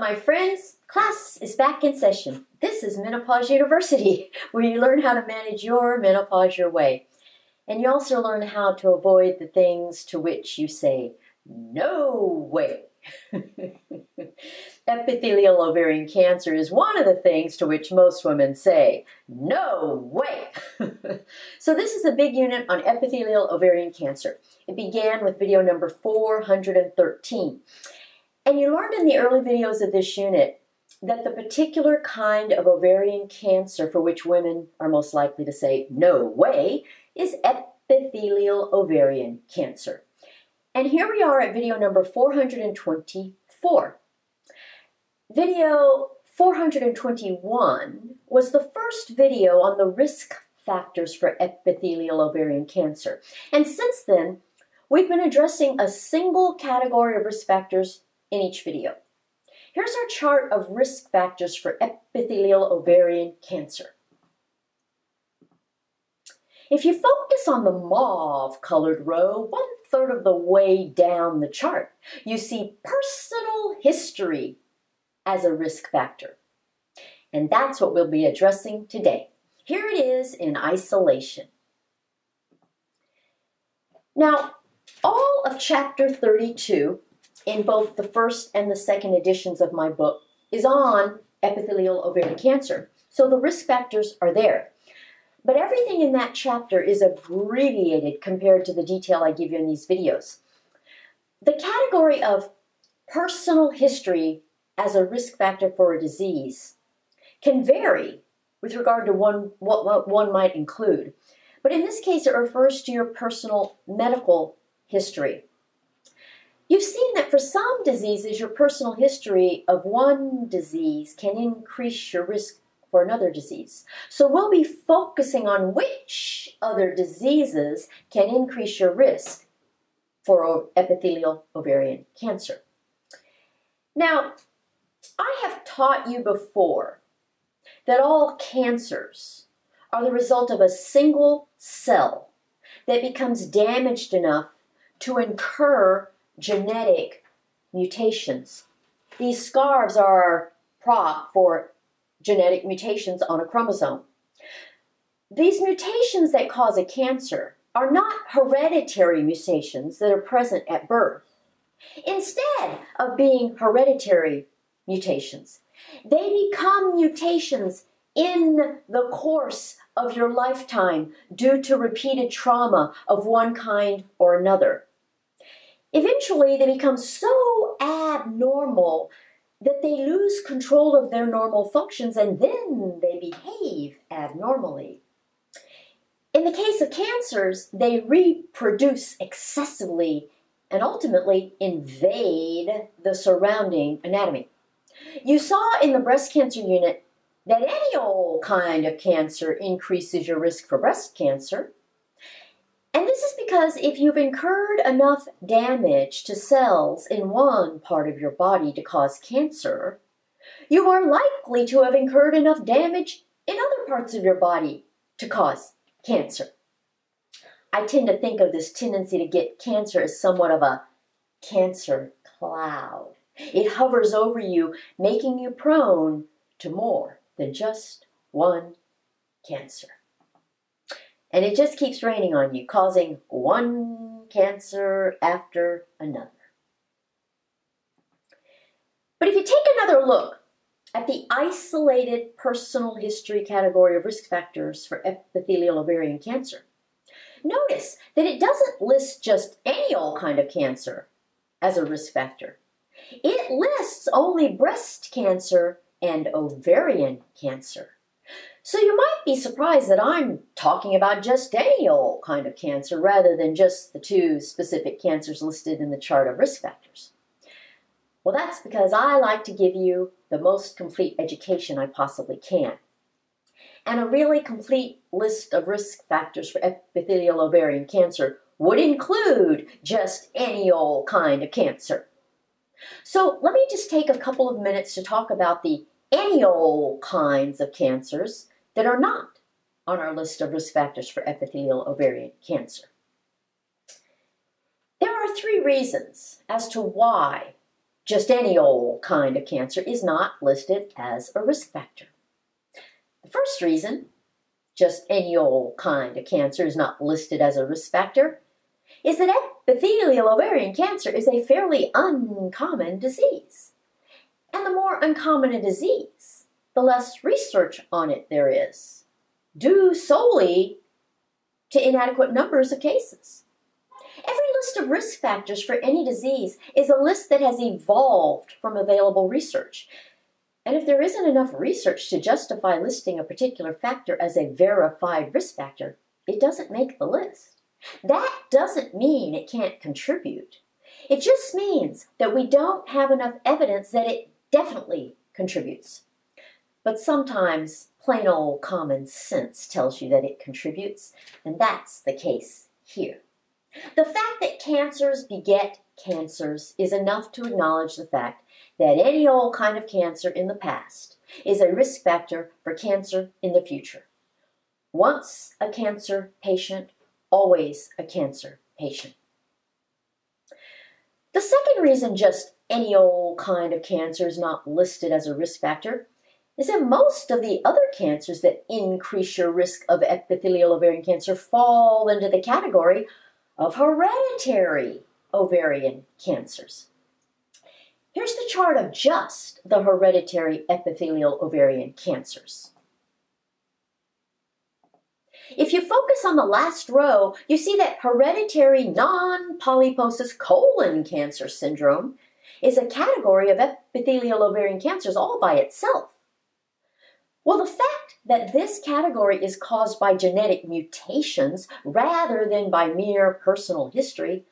my friends, class is back in session. This is Menopause University, where you learn how to manage your menopause your way. And you also learn how to avoid the things to which you say, no way. Epithelial ovarian cancer is one of the things to which most women say, no way. So this is a big unit on epithelial ovarian cancer. It began with video number 413. And you learned in the early videos of this unit that the particular kind of ovarian cancer for which women are most likely to say no way is epithelial ovarian cancer. And here we are at video number 424. Video 421 was the first video on the risk factors for epithelial ovarian cancer. And since then, we've been addressing a single category of risk factors in each video. Here's our chart of risk factors for epithelial ovarian cancer. If you focus on the mauve colored row, 1/3 of the way down the chart, you see personal history as a risk factor. And that's what we'll be addressing today. Here it is in isolation. Now, all of chapter 32 in both the first and the second editions of my book is on epithelial ovarian cancer. So the risk factors are there. But everything in that chapter is abbreviated compared to the detail I give you in these videos. The category of personal history as a risk factor for a disease can vary with regard to what one might include. But in this case, it refers to your personal medical history. You've seen that for some diseases, your personal history of one disease can increase your risk for another disease. So we'll be focusing on which other diseases can increase your risk for epithelial ovarian cancer. Now, I have taught you before that all cancers are the result of a single cell that becomes damaged enough to incur genetic mutations. These scarves are our prop for genetic mutations on a chromosome. These mutations that cause a cancer are not hereditary mutations that are present at birth. Instead of being hereditary mutations, they become mutations in the course of your lifetime due to repeated trauma of one kind or another. Eventually, they become so abnormal that they lose control of their normal functions and then they behave abnormally. In the case of cancers, they reproduce excessively and ultimately invade the surrounding anatomy. You saw in the breast cancer unit that any old kind of cancer increases your risk for breast cancer. And this is because if you've incurred enough damage to cells in one part of your body to cause cancer, you are likely to have incurred enough damage in other parts of your body to cause cancer. I tend to think of this tendency to get cancer as somewhat of a cancer cloud. It hovers over you, making you prone to more than just one cancer. And it just keeps raining on you, causing one cancer after another. But if you take another look at the isolated personal history category of risk factors for epithelial ovarian cancer, notice that it doesn't list just any old kind of cancer as a risk factor. It lists only breast cancer and ovarian cancer. So you might be surprised that I'm talking about just any old kind of cancer rather than just the two specific cancers listed in the chart of risk factors. Well, that's because I like to give you the most complete education I possibly can. And a really complete list of risk factors for epithelial ovarian cancer would include just any old kind of cancer. So let me just take a couple of minutes to talk about the any old kinds of cancers that are not on our list of risk factors for epithelial ovarian cancer. There are three reasons as to why just any old kind of cancer is not listed as a risk factor. The first reason just any old kind of cancer is not listed as a risk factor is that epithelial ovarian cancer is a fairly uncommon disease. And the more uncommon a disease, the less research on it there is, due solely to inadequate numbers of cases. Every list of risk factors for any disease is a list that has evolved from available research. And if there isn't enough research to justify listing a particular factor as a verified risk factor, it doesn't make the list. That doesn't mean it can't contribute. It just means that we don't have enough evidence that it definitely contributes. But sometimes plain old common sense tells you that it contributes, and that's the case here. The fact that cancers beget cancers is enough to acknowledge the fact that any old kind of cancer in the past is a risk factor for cancer in the future. Once a cancer patient, always a cancer patient. The second reason just any old kind of cancer is not listed as a risk factor is that most of the other cancers that increase your risk of epithelial ovarian cancer fall into the category of hereditary ovarian cancers. Here's the chart of just the hereditary epithelial ovarian cancers. If you focus on the last row, you see that hereditary non-polyposis colon cancer syndrome is a category of epithelial ovarian cancers all by itself. Well, the fact that this category is caused by genetic mutations rather than by mere personal history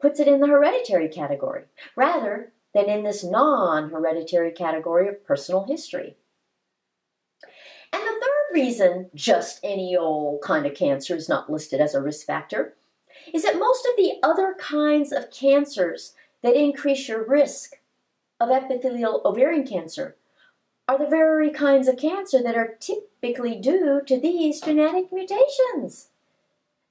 puts it in the hereditary category, rather than in this non-hereditary category of personal history. And the third reason just any old kind of cancer is not listed as a risk factor is that most of the other kinds of cancers that increase your risk of epithelial ovarian cancer are the very kinds of cancer that are typically due to these genetic mutations.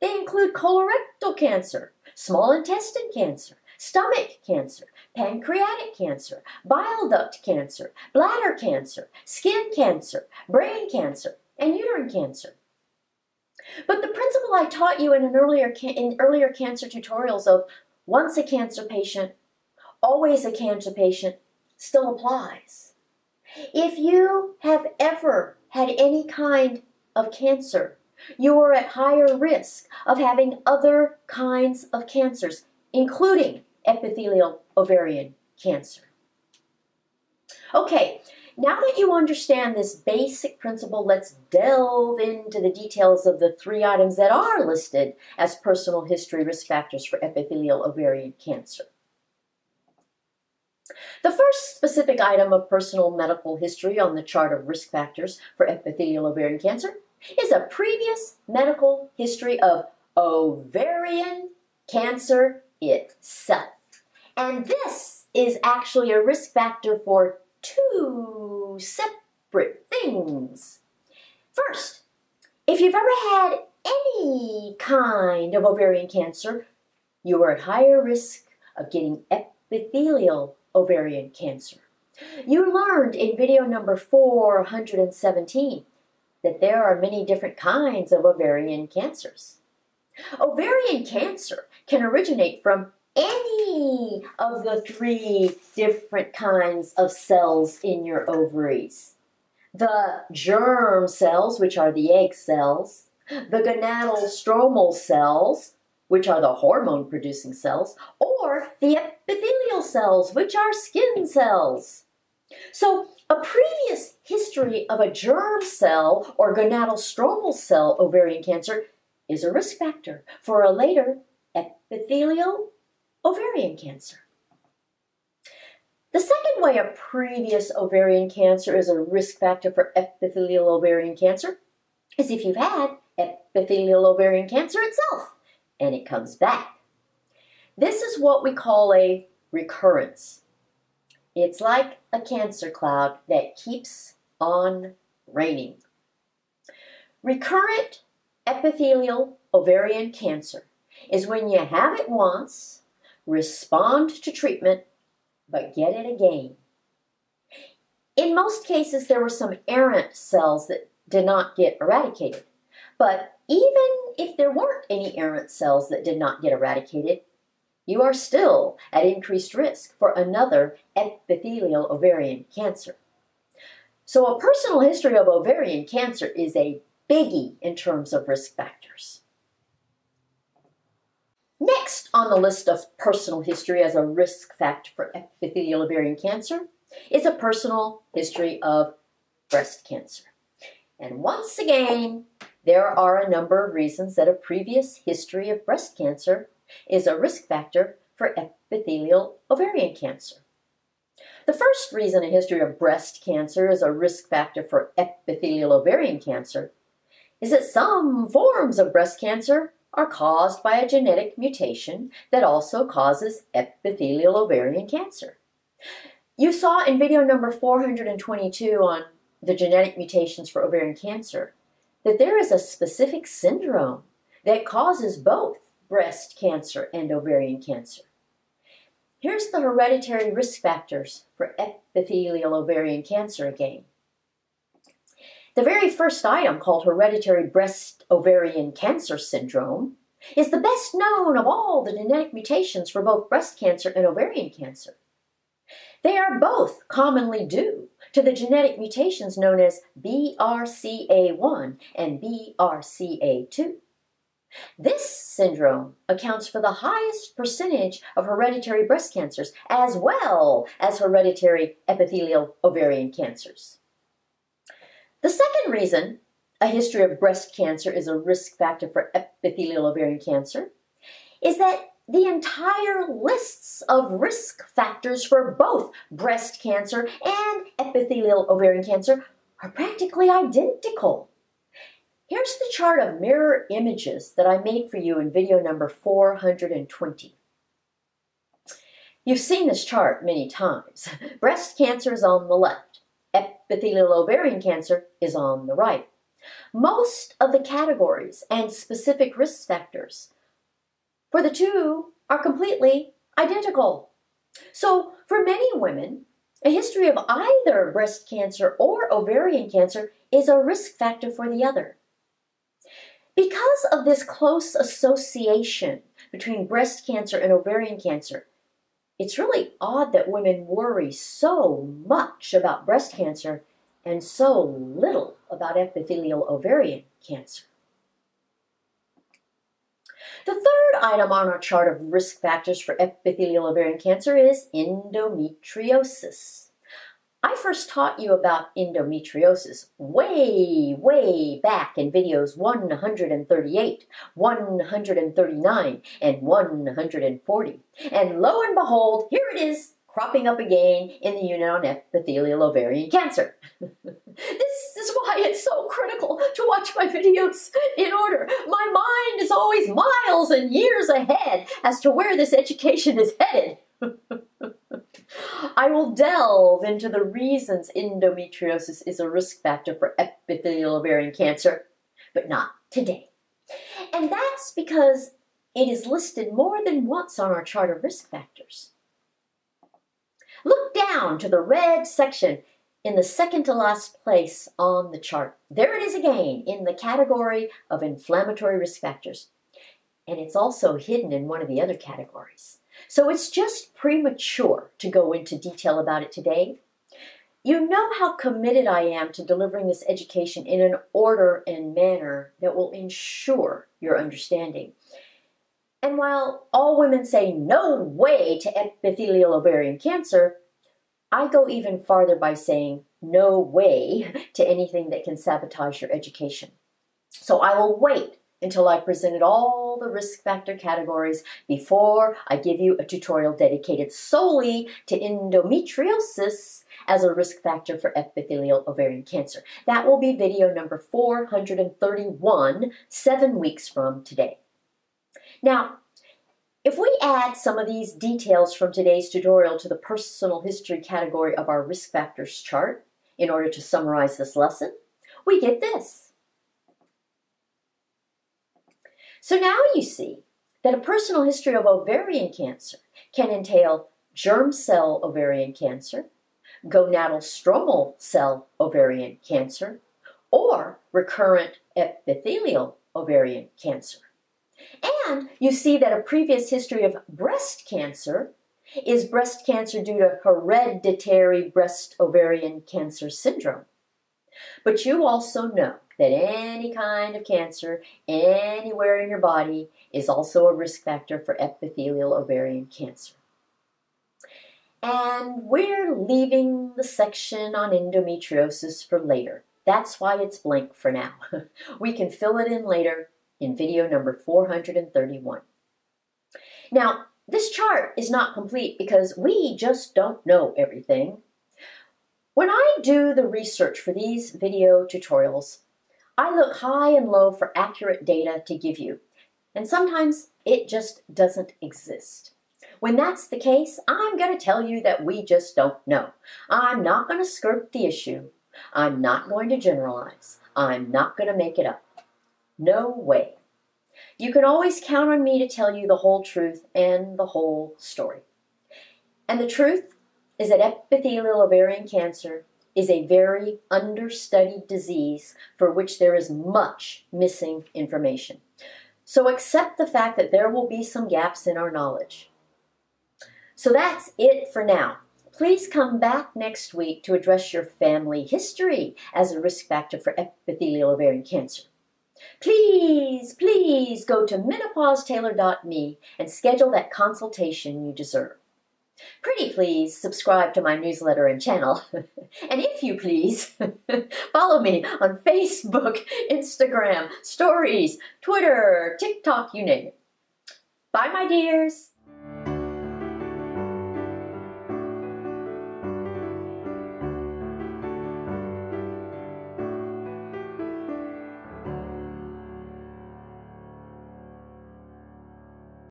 They include colorectal cancer, small intestine cancer, stomach cancer, pancreatic cancer, bile duct cancer, bladder cancer, skin cancer, brain cancer, and uterine cancer. But the principle I taught you in earlier cancer tutorials of once a cancer patient, always a cancer patient, still applies. If you have ever had any kind of cancer, you are at higher risk of having other kinds of cancers, including epithelial ovarian cancer. Okay, now that you understand this basic principle, let's delve into the details of the three items that are listed as personal history risk factors for epithelial ovarian cancer. The first specific item of personal medical history on the chart of risk factors for epithelial ovarian cancer is a previous medical history of ovarian cancer itself. And this is actually a risk factor for two separate things. First, if you've ever had any kind of ovarian cancer, you are at higher risk of getting epithelial ovarian cancer. You learned in video number 417 that there are many different kinds of ovarian cancers. Ovarian cancer can originate from any of the three different kinds of cells in your ovaries. The germ cells, which are the egg cells, the gonadal stromal cells, which are the hormone-producing cells, or the epithelial cells, which are skin cells. So a previous history of a germ cell or gonadal stromal cell ovarian cancer is a risk factor for a later epithelial ovarian cancer. The second way a previous ovarian cancer is a risk factor for epithelial ovarian cancer is if you've had epithelial ovarian cancer itself and it comes back. This is what we call a recurrence. It's like a cancer cloud that keeps on raining. Recurrent epithelial ovarian cancer is when you have it once, respond to treatment, but get it again. In most cases, there were some errant cells that did not get eradicated. But even if there weren't any errant cells that did not get eradicated, you are still at increased risk for another epithelial ovarian cancer. So a personal history of ovarian cancer is a biggie in terms of risk factors. Next on the list of personal history as a risk factor for epithelial ovarian cancer is a personal history of breast cancer. And once again, there are a number of reasons that a previous history of breast cancer is a risk factor for epithelial ovarian cancer. The first reason a history of breast cancer is a risk factor for epithelial ovarian cancer is that some forms of breast cancer are caused by a genetic mutation that also causes epithelial ovarian cancer. You saw in video number 422 on the genetic mutations for ovarian cancer that there is a specific syndrome that causes both breast cancer and ovarian cancer. Here's the hereditary risk factors for epithelial ovarian cancer again. The very first item, called hereditary breast ovarian cancer syndrome, is the best known of all the genetic mutations for both breast cancer and ovarian cancer. They are both commonly due to the genetic mutations known as BRCA1 and BRCA2. This syndrome accounts for the highest percentage of hereditary breast cancers as well as hereditary epithelial ovarian cancers. The second reason a history of breast cancer is a risk factor for epithelial ovarian cancer is that the entire lists of risk factors for both breast cancer and epithelial ovarian cancer are practically identical. Here's the chart of mirror images that I made for you in video number 420. You've seen this chart many times. Breast cancer is on the left. Epithelial ovarian cancer is on the right. Most of the categories and specific risk factors for the two are completely identical. So for many women, a history of either breast cancer or ovarian cancer is a risk factor for the other. Because of this close association between breast cancer and ovarian cancer, it's really odd that women worry so much about breast cancer and so little about epithelial ovarian cancer. The third item on our chart of risk factors for epithelial ovarian cancer is endometriosis. I first taught you about endometriosis way, way back in videos 138, 139, and 140. And lo and behold, here it is, cropping up again in the unit on epithelial ovarian cancer. This is why it's so critical to watch my videos in order. My mind is always miles and years ahead as to where this education is headed. I will delve into the reasons endometriosis is a risk factor for epithelial ovarian cancer, but not today. And that's because it is listed more than once on our chart of risk factors. Look down to the red section in the second to last place on the chart. There it is again in the category of inflammatory risk factors. And it's also hidden in one of the other categories. So it's just premature to go into detail about it today. You know how committed I am to delivering this education in an order and manner that will ensure your understanding. And while all women say no way to epithelial ovarian cancer, I go even farther by saying no way to anything that can sabotage your education. So I will wait until I presented all the risk factor categories before I give you a tutorial dedicated solely to endometriosis as a risk factor for epithelial ovarian cancer. That will be video number 431, 7 weeks from today. Now, if we add some of these details from today's tutorial to the personal history category of our risk factors chart in order to summarize this lesson, we get this. So now you see that a personal history of ovarian cancer can entail germ cell ovarian cancer, gonadal stromal cell ovarian cancer, or recurrent epithelial ovarian cancer. And you see that a previous history of breast cancer is breast cancer due to hereditary breast ovarian cancer syndrome. But you also know that any kind of cancer anywhere in your body is also a risk factor for epithelial ovarian cancer. And we're leaving the section on endometriosis for later. That's why it's blank for now. We can fill it in later in video number 431. Now, this chart is not complete because we just don't know everything. When I do the research for these video tutorials, I look high and low for accurate data to give you, and sometimes it just doesn't exist. When that's the case, I'm going to tell you that we just don't know. I'm not going to skirt the issue. I'm not going to generalize. I'm not going to make it up. No way. You can always count on me to tell you the whole truth and the whole story. And the truth is that epithelial ovarian cancer is a very understudied disease for which there is much missing information. So accept the fact that there will be some gaps in our knowledge. So that's it for now. Please come back next week to address your family history as a risk factor for epithelial ovarian cancer. Please, please go to menopausetaylor.me and schedule that consultation you deserve. Pretty please subscribe to my newsletter and channel. And if you please, follow me on Facebook, Instagram, Stories, Twitter, TikTok, you name it. Bye, my dears.